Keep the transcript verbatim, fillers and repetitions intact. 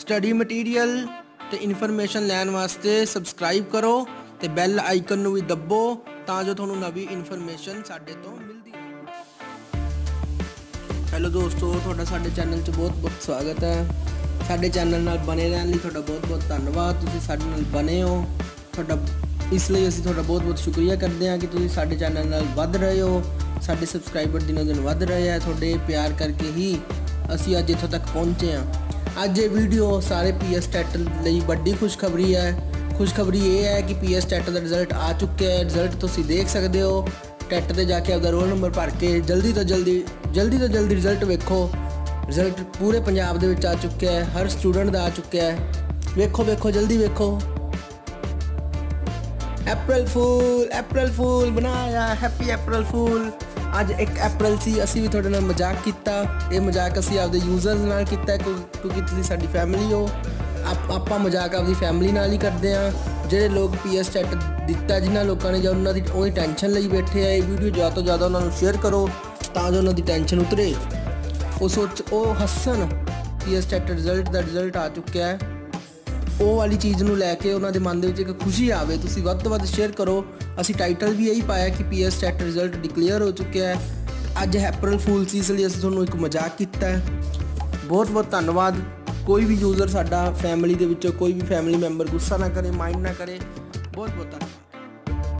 Study material ते information लैन वास्ते सबसक्राइब करो ते बैल आइकन नू भी दबो तां जो थोनू नवी इन्फॉर्मेशन साडे तो मिलदी। हेलो दोस्तों, थोड़ा साडे चैनल च बहुत बहुत स्वागत है। साडे चैनल नाल बने रहने लई थोड़ा बहुत बहुत धन्नवाद। तुसीं साडे नाल बने हो थोड़ा, इसलिए असीं थोड़ा बहुत बहुत शुक्रिया करते हैं कि तुसीं साडे चैनल नाल वध रहे हो। साडे सबसक्राइबर दिनों दिन वध रहे हैं, थोड़े प्यार करके ही असीं अज इत्थों तक पहुँचे हैं। अज ये वीडियो सारे पी एस टैट लई बड़ी खुशखबरी है। खुशखबरी ये है कि पी एस टैट का रिजल्ट आ चुके है। रिजल्ट तुसी देख सकते हो, टैट पर जाके अपना रोल नंबर भर के जल्दी तो जल्दी जल्दी तो जल्दी रिजल्ट वेखो। रिजल्ट पूरे पंजाब दे विच आ चुके है, हर स्टूडेंट का आ चुका है। वेखो वेखो जल्दी वेखो। अप्रैल फूल अप्रैल फूल बनाया, हैप्पी अप्रैल फूल। अज एक अप्रैल सी, असी भी थोड़े नाल मजाक किया। ये मजाक असी आपदे यूजर्स नाल किया क्योंकि तुसीं साडी फैमिली हो। आप आपां मजाक आपदी फैमिली नाल ही करते हैं। जिहड़े लोग पी एस टैट दिता जिन्होंने लोगों ने जां उन्हां दी ओही टेंशन लई बैठे है, ये वीडियो ज़्यादा तो ज़्यादा उन्हां नूं शेयर करो तां जो उन्हां दी टेंशन उतरे। वो सोच वो हसन पी एस टैट रिजल्ट दा रिजल्ट आ चुका है, वो वाली चीज़ नूं लैके उन्होंने मन दे विच इक खुशी आवे। तुसीं वध तों वध शेयर करो। असी टाइटल भी यही पाया कि P S TET result declare हो चुका है। अज अप्रैल फूल सी, इसलिए असीं तुहानूं एक मजाक कीता है। बहुत बहुत धन्नवाद। कोई भी यूजर साडा फैमिली दे विचों कोई भी फैमिली मैंबर गुस्सा ना करे, माइंड ना करे। बहुत बहुत धन्नवाद।